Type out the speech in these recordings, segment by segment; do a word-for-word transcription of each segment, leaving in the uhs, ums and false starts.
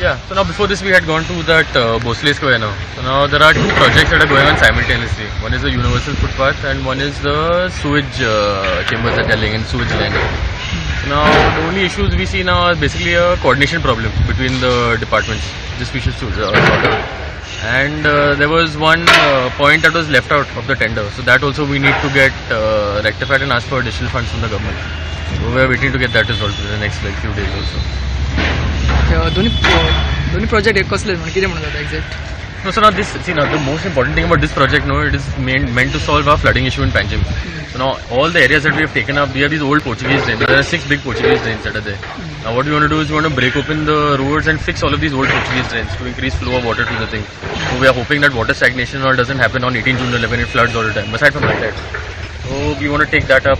Yeah, so now before this we had gone to that uh, Bosley Square now. So now there are two projects that are going on simultaneously. One is the universal footpath and one is the sewage uh, chambers that are laying in sewage land. So now the only issues we see now are basically a coordination problem between the departments. This we should sort out. And uh, there was one uh, point that was left out of the tender. So that also we need to get uh, rectified and ask for additional funds from the government. So we are waiting to get that resolved in the next like few days also. Doni project ekosle kire managa exact. No, so now this see now the most important thing about this project, no, it is meant meant to solve our flooding issue in Panjim. So now all the areas that we have taken up, we have these old Portuguese drains. There are six big Portuguese drains that are there. Now what we want to do is we want to break open the roads and fix all of these old Portuguese drains to increase flow of water to the thing. So we are hoping that water stagnation all doesn't happen on eighteenth June when it floods all the time. Aside from that. So we want to take that up.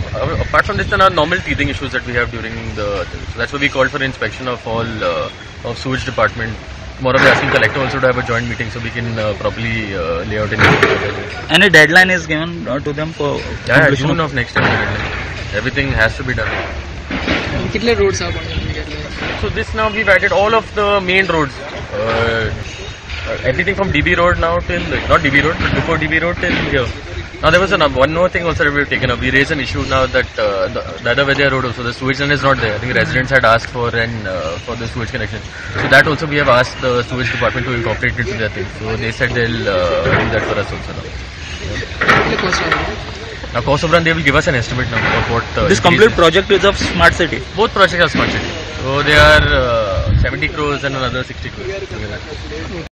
Apart from this, there are normal teething issues that we have during the thing. So that's why we called for inspection of all uh, of sewage department. Tomorrow we are asking collector also to have a joint meeting so we can uh, properly uh, lay out. Anything. And a deadline is given to them for yeah, yeah, June of next year. Everything has to be done. Kitne roads are going? So this now we've added all of the main roads. Uh, everything from D B Road now till not D B Road, but before D B Road till here. Now there was another, one more thing also that we have taken up. We raised an issue now that uh, the, the other Vijay Road also, the sewage line is not there. I think residents had asked for and uh, for the sewage connection. So that also we have asked the sewage department to incorporate into their thing. So they said they'll uh, do that for us also now. Now Kosovran, they will give us an estimate now of what... Uh, this complete project is of smart city? Both projects are smart city. So they are uh, seventy crores and another sixty crores.